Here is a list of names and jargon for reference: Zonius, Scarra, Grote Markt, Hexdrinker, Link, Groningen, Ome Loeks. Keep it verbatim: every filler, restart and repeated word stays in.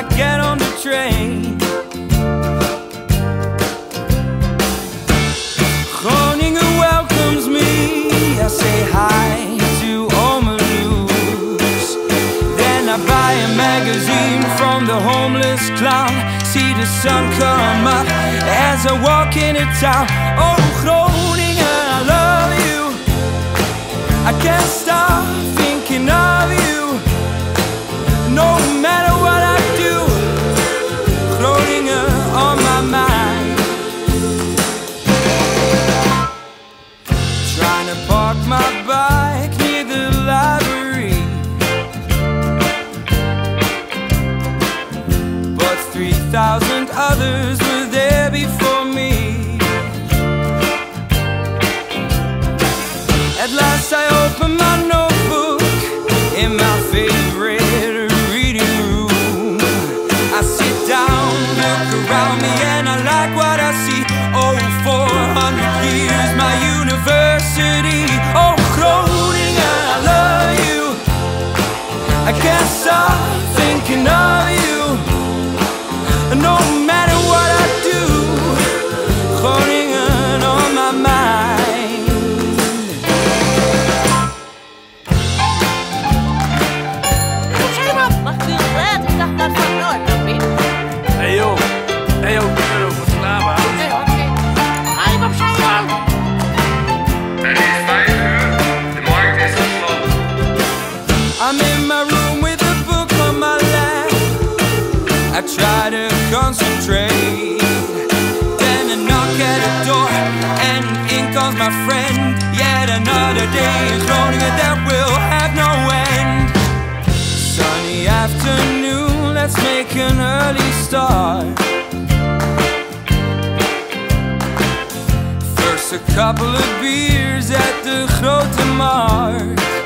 I get on the train. Groningen welcomes me. I say hi to Ome Loeks. Then I buy a magazine from the homeless clown. See the sun come up as I walk into town. Oh, Groningen, I love you. I can't stop thinking of you. No matter what I do, Groningen on my mind. Trying to park my bike near the library, but three thousand others were there before me. At last I opened my notebook in my favorite reading room. I sit down, look around me, and I like what I see. Oh, four hundred years, my university. Oh, Groningen, I love you. I can't stop thinking of you. No matter what I do, Groningen on my mind. I'm in my room with a book on my lap. I try to concentrate. Then a knock at the door, and in comes my friend. Yet another day is rolling, and that will have no end. Sunny afternoon, let's make an early start. First a couple of beers at the Grote Markt.